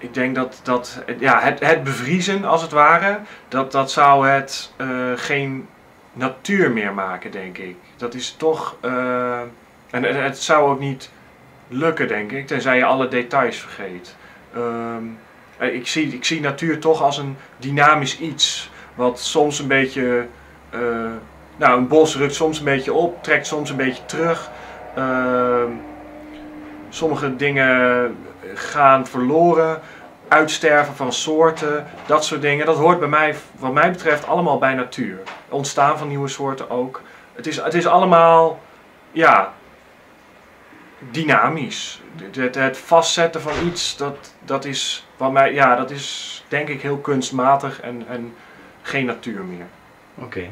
Ik denk dat ja, het bevriezen, als het ware, dat zou het geen natuur meer maken, denk ik. Dat is toch... en het zou ook niet lukken, denk ik, tenzij je alle details vergeet. Ik zie natuur toch als een dynamisch iets, wat soms een beetje... nou, een bos rukt soms een beetje op, trekt soms een beetje terug. Sommige dingen gaan verloren, uitsterven van soorten, dat soort dingen. Dat hoort bij mij, wat mij betreft, allemaal bij natuur. Ontstaan van nieuwe soorten ook. Het is allemaal, ja, dynamisch. Het vastzetten van iets, dat is wat mij, ja, dat is denk ik heel kunstmatig en geen natuur meer. Oké.